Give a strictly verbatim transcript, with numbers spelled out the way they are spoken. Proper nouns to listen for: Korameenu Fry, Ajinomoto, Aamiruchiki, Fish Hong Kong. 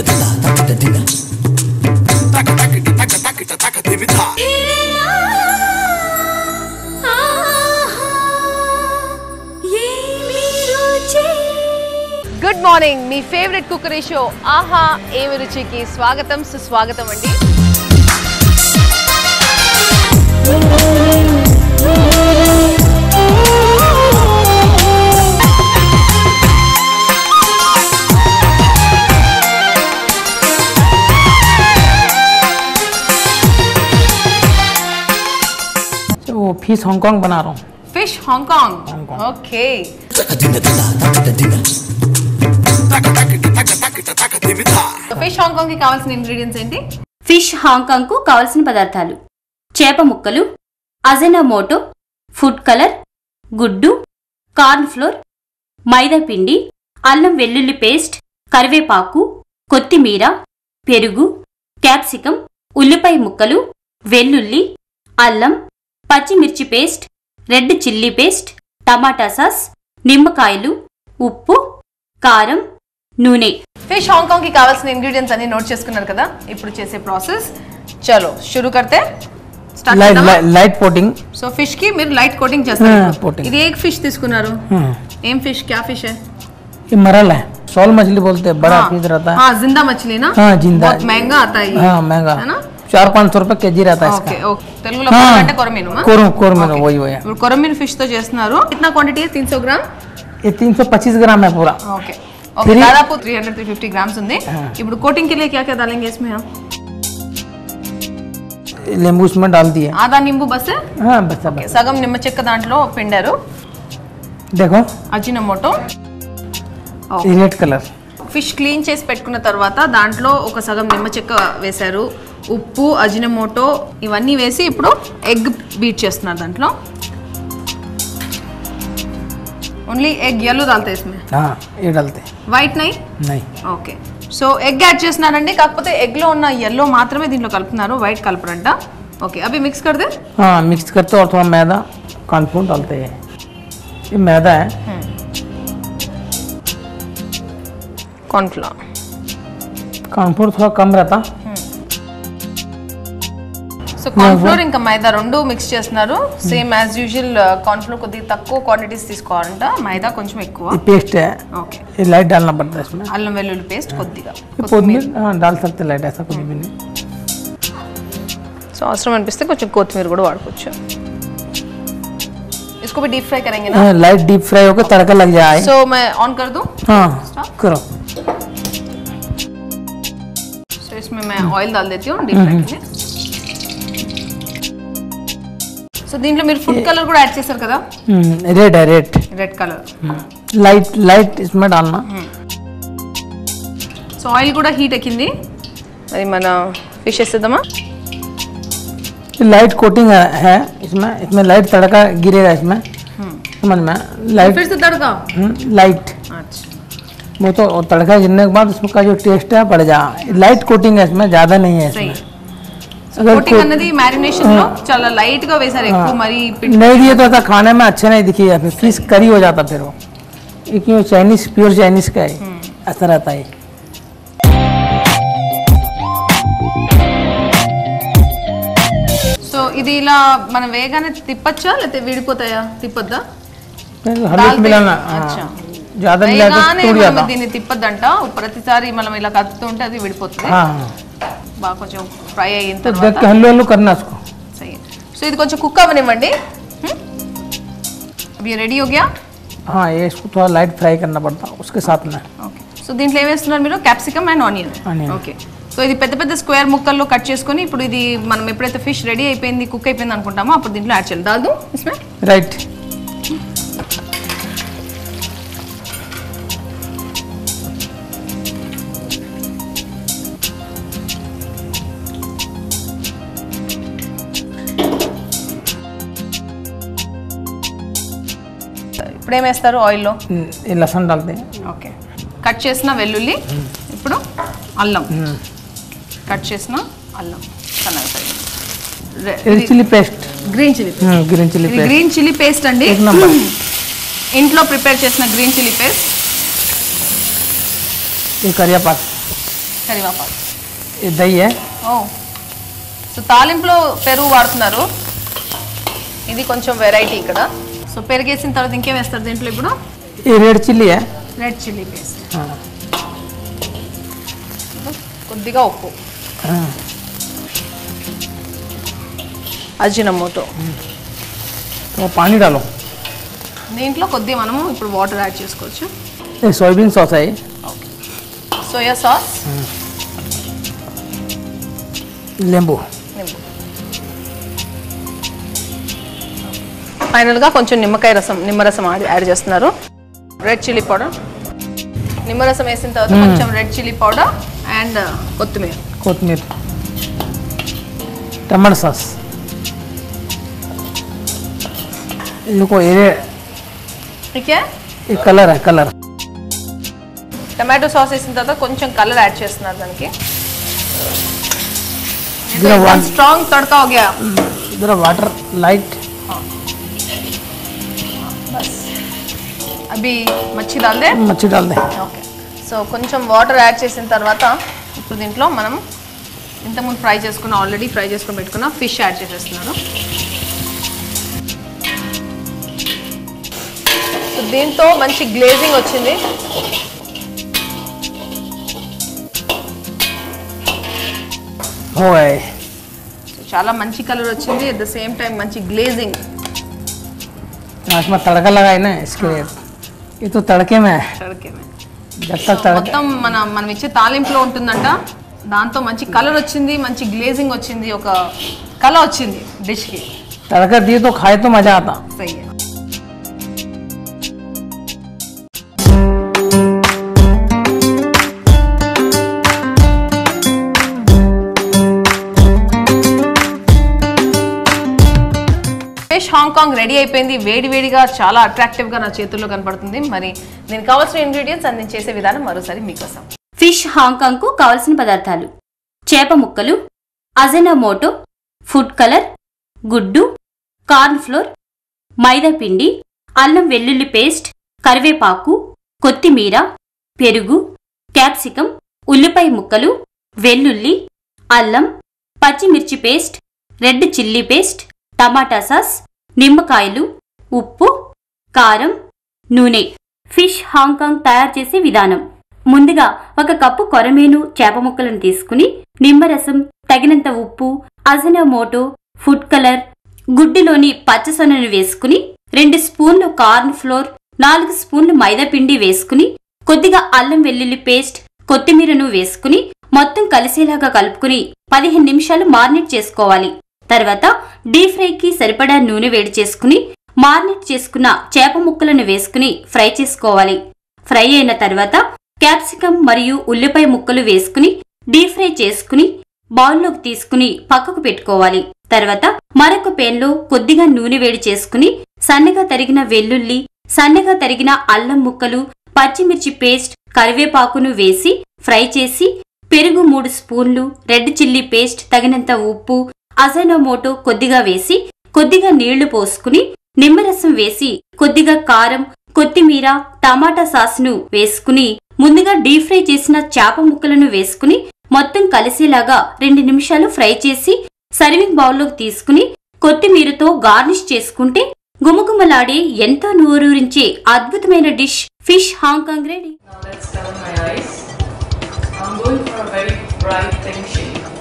Good morning, my favorite cookery show, Aha Aamiruchiki. Swagatam, Suswagatam andi. Oh, Fish Hong Kong बना रहा हूँ. Fish Hong Kong. Hong Kong. Okay. Fish Hong Kong ki kavalsina ingredients enti? Fish Hong Kong ku kavalsina padarthalu. Chepa mukkalu, ajinomoto, food color, guddu, corn flour, maida pindi, allam vellulli paste, karivepaku, kottimira, perugu, capsicum, ullipai mukkalu, vellulli, allam, pachimirchi paste, red chilli paste, tomato sauce, nimmakayalu, uppu, karam, nune. Fish Hong Kong की कावलसन ingredients अन्य note चेस करना करता, इपुर चेसे process, चलो शुरू करते हैं, start करते हैं। Light coating. So fish की मेरे light coating जैसा है। इधर एक fish दिस को ना रो। एम fish क्या fish है? ये मरल है, सॉल मछली बोलते हैं, बड़ा fish रहता है। हाँ जिंदा मछली ना? हाँ जिंदा। बहुत महंगा आता है ये। हाँ महंगा। है ना? चार पांच सौ रुपए केजी रहता है इसका। Okay okay. तेरे को लगता है क्या कोरमेनो माँ? कोरम कोरमेनो वही वही है। और कोरमेन फिश तो जैसा ना रो। कितना क्वांटिटी है? तीन सौ ग्राम? ये तीन सौ पच्चीस ग्राम है पूरा। ओके। ओके दादापू three hundred to three fifty gram सुनने इपुर कोटिंग के लिए क्या क्या डालेंगे इसमें हम? नींबू इसमें डाल दिए। आधा नींबू बस है? हाँ बस है बस। सागम निम्मचक का दांत लो पिंडरो। देखो। Ajinomoto. Red colour. Fish clean चेस पेट कुना तरवाता दांत लो ओका सागम निम्मचक का वैसेरो उप्पू अजीनोमोटो इवानी वैसी इपुरो एग बीट चेस ना दांत लो। Only egg yellow डालते हैं इसमें। हाँ, ये डालते हैं। White नहीं? नहीं। Okay, so egg adjust ना रण्डे काक पते egg लो ना yellow मात्र में दिन लो कल्पना रो white कल्पना डा। Okay, अभी mix कर दे? हाँ, mix करते और थोड़ा मैदा, कॉर्नफ्लोर डालते हैं। ये मैदा है। कॉर्नफ्लोर। कॉर्नफ्लोर थोड़ा कम रहता। So cornflour and maida rendu mix chestunnaru same as usual cornflour kodi takko quantities tiskoranta maida koncham ekkuva ee paste okay ee light dalna padtadi isme allam vellulli paste kodiga kothmir ha dal sakte light aisa kodi bini so asram anpiste koncham kothmir kuda vadukochu isko bhi deep fry karenge na light deep fry hoga tadka lag jaye so main on kar do ha karo so isme main oil dal deti hu deep fry ke liye So दिन लो मेरे food color को add चेसर करा? हम्म red है red red color light light इसमें डालना so oil को डा heat अकिन्दी अरे मना fish ऐसे दमा light coating है इसमें इसमें light तड़का गिरेगा इसमें समझ में light फिर से तड़का हम्म light वो तो तड़का गिरने के बाद उसमें का जो taste है बढ़ जा light coating है इसमें ज़्यादा नहीं है इसमें कोटिंग करने दी मैरिनेशन लो चला लाइट का वैसा रखो मरी नहीं दिए तो ऐसा खाने में अच्छा नहीं दिखी या फिर फिश करी हो जाता फिर वो क्योंकि चाइनीज प्योर चाइनीज का है ऐसा रहता है तो इधर मन वेगा ने तिपच्चा लेते विड़पोता या तिपदा हल्दी मिलाना अच्छा ज़्यादा मिलाना तो टूट जाता दिन तिपदा डंटा ऊपर अतिसारी मतलब इला काट बाको जो फ्राई है इन तो देख के हल्लू हल्लू करना इसको सही है तो इधर कुछ कुक्का बने मंडे अब ये रेडी हो गया हाँ ये इसको थोड़ा लाइट फ्राई करना पड़ता उसके साथ में ओके तो दिन फ्लेवर्स ना मेरो कैप्सिकम एंड ऑनियन ओके तो इधर पैदे पैदे स्क्वायर मुक्कल लो कट चेस को नहीं पुरी दी मन में पड़े तो फिश रेडी है इपेंडी कुक्का इपेंड आन कोटा माँ आप दिन लाइट चल डाल दूँ इसमें राइट प्रेम ऐसा रो ऑयल लो लसन डालते हैं ओके कच्चेस ना वेलुली इपड़ो अल्लम कच्चेस ना अल्लम सनाई करेंगे green chilli paste green chilli hmm green chilli paste green chilli paste अंडे एक नंबर इंट्लो प्रिपेयर चेस ना ग्रीन चिली पेस्ट ये करिया पास కరివేపాకు. ఇదయ్యే ఓ సో తాలింపులో పెరుగు వాడుతున్నారు. ఇది కొంచెం వెరైటీ ఇక్కడ. సో పెరిగేసిన తర్వాత ఇంకేం వేస్తారు దీంట్లో ఇప్పుడు? ఈ రెడ్ చిల్లీయా? Red chilli paste. కొద్దిగా ఉప్పు. అజినమోటో. సో పానీ डालो. దీంట్లో కొద్దిగా మనము ఇప్పుడు వాటర్ యాడ్ చేసుకోవచ్చు. ఏ సోయాబీన్ సాస్ అయ్యి. ఓకే. Soya sauce. లింబు. లింబు. ఫైనల్ గా కొంచెం నిమ్మకాయ రసం, నిమ్మరసం యాడ్ చేస్తున్నారు. Red chilli powder. నిమ్మరసం వేసిన తర్వాత కొంచెం రెడ్ చిల్లీ పౌడర్ అండ్ కొత్తిమీర. కొత్తిమీర. Tomato sauce. ఇదిగో ఏరే ठीक है? ये कलर है कलर टमाटो सॉस వేసిన తర్వాత కొంచెం కలర్ యాడ్ చేస్తున్నారు దానికి. ఇదర వాటర్ స్ట్రాంగ్ తడకా हो गया. ఇదర వాటర్ లైట్. हां बस अभी మచ్చి डाल दे. మచ్చి डाल दे. ओके సో కొంచెం వాటర్ యాడ్ చేసిన తర్వాత ఇప్పుడు దీంట్లో మనం ఇంత ముందు ఫ్రై చేసుకున్న ఆల్రెడీ ఫ్రై చేసుకొని పెట్టుకున్న ఫిష్ యాడ్ చేస్తున్నారు. దీంతో మంచి గ్లేజింగ్ వచ్చింది. చాలా మంచి కలర్ వచ్చింది. అట్ ద సేమ్ టైం మంచి గ్లేజింగ్. తడక లగాయినా తడకేమే మొత్తం మన మనం ఇచ్చే తాలింపులో ఉంటుందంట. దాంతో మంచి కలర్ వచ్చింది, మంచి గ్లేజింగ్ వచ్చింది, ఒక కళ వచ్చింది డిష్కి. తడక దీతో ఖాయతో మజా ఆతా. ఫిష్ హాంకాంగ్ రెడీ అయిపోయింది. వేడివేడిగా చాలా అట్రాక్టివ్గా నా చేతుల్లో కనబడుతుంది. మరి నేను కావాల్సిన ఇంగ్రీడియంట్స్ అన్ని చేసే విధానం మరోసారి మీకోసం. ఫిష్ హాంకాంగ్కు కావాల్సిన పదార్థాలు: చేప ముక్కలు, అజనమోటో, ఫుడ్ కలర్, గుడ్డు, కార్న్ఫ్లోర్, మైదా పిండి, అల్లం వెల్లుల్లి పేస్ట్, కరివేపాకు, కొత్తిమీర, పెరుగు, క్యాప్సికం, ఉల్లిపాయ ముక్కలు, వెల్లుల్లి, అల్లం, పచ్చిమిర్చి paste, red chilli paste, tomato sauce, నిమ్మకాయలు, ఉప్పు, కారం, నూనె. ఫిష్ హాంకాంగ్ తయారు చేసే విధానం: ముందుగా ఒక కప్పు కొరమేను చేప ముక్కలను తీసుకుని నిమ్మరసం, తగినంత ఉప్పు, అజనమోటో, ఫుడ్ కలర్, గుడ్డులోని పచ్చసొనను వేసుకుని రెండు స్పూన్లు కార్న్ ఫ్లోర్, నాలుగు స్పూన్లు మైదా పిండి వేసుకుని కొద్దిగా అల్లం వెల్లుల్లి పేస్ట్, కొత్తిమీరను వేసుకుని మొత్తం కలిసేలాగా కలుపుకుని పదిహేను నిమిషాలు మారినేట్ చేసుకోవాలి. తర్వాత డీప్ ఫ్రైకి సరిపడా నూనె వేడి చేసుకుని మారినేట్ చేసుకున్న చేప ముక్కలను వేసుకుని ఫ్రై చేసుకోవాలి. ఫ్రై అయిన తర్వాత క్యాప్సికమ్ మరియు ఉల్లిపాయ ముక్కలు వేసుకుని డీప్ ఫ్రై చేసుకుని బౌల్లోకి తీసుకుని పక్కకు పెట్టుకోవాలి. తర్వాత మరొక పెన్లో కొద్దిగా నూనె వేడి చేసుకుని సన్నగా తరిగిన వెల్లుల్లి, సన్నగా తరిగిన అల్లం ముక్కలు, పచ్చిమిర్చి పేస్ట్, కరివేపాకును వేసి ఫ్రై చేసి పెరుగు మూడు స్పూన్లు, రెడ్ చిల్లీ పేస్ట్, తగినంత ఉప్పు, అజనమోటో కొద్దిగా వేసి కొద్దిగా నీళ్లు పోసుకుని నిమ్మరసం వేసి కొద్దిగా కారం, కొత్తిమీర, టమాటా సాస్ను వేసుకుని ముందుగా డీప్ ఫ్రై చేసిన చేప ముక్కలను వేసుకుని మొత్తం కలిసేలాగా రెండు నిమిషాలు ఫ్రై చేసి సర్వింగ్ బౌల్లోకి తీసుకుని కొత్తిమీరతో గార్నిష్ చేసుకుంటే గుమగుమలాడే, ఎంతో నోరూరించే అద్భుతమైన డిష్ ఫిష్ హాంకాంగ్ రెడీ.